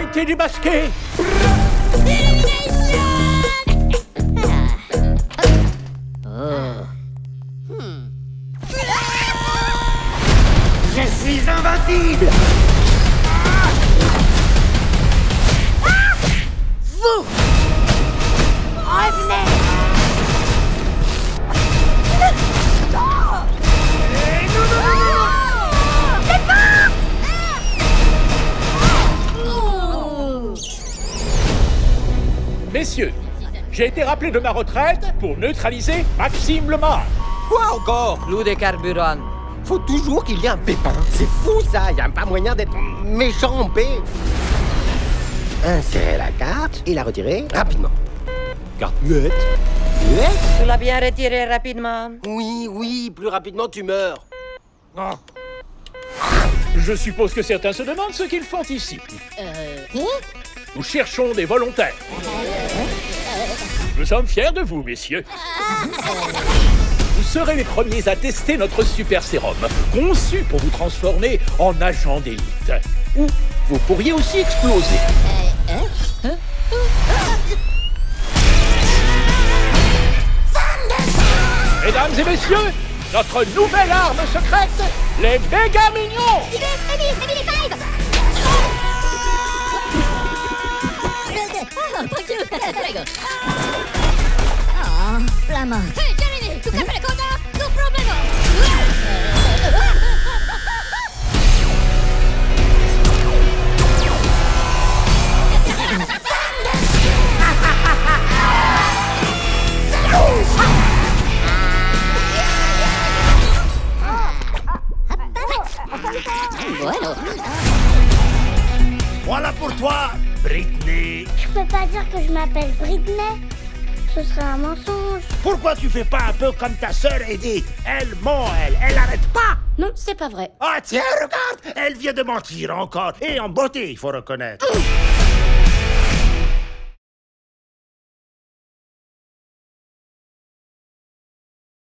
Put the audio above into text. a été démasqué. Je suis invincible. Vous revenez. Messieurs, j'ai été rappelé de ma retraite pour neutraliser Maxime Le Mal. Quoi encore? Loup de carburant. Faut toujours qu'il y ait un pépin. C'est fou ça, y a pas moyen d'être méchant en paix. Insérez la carte et la retirer rapidement. Carte muette. Muette? Tu l'as bien retirée rapidement. Oui, plus rapidement tu meurs. Oh. Je suppose que certains se demandent ce qu'ils font ici. Nous cherchons des volontaires. Nous sommes fiers de vous, messieurs. Vous serez les premiers à tester notre super sérum, conçu pour vous transformer en agent d'élite. Ou vous pourriez aussi exploser. Mesdames et messieurs, notre nouvelle arme secrète, les méga mignons. Voilà pour toi, Britney. Je peux pas dire que je m'appelle Britney. Ce serait un mensonge. Pourquoi tu fais pas un peu comme ta sœur Edith? Elle ment, elle arrête pas. Non, c'est pas vrai. Ah tiens, regarde, elle vient de mentir encore. Et en beauté, il faut reconnaître.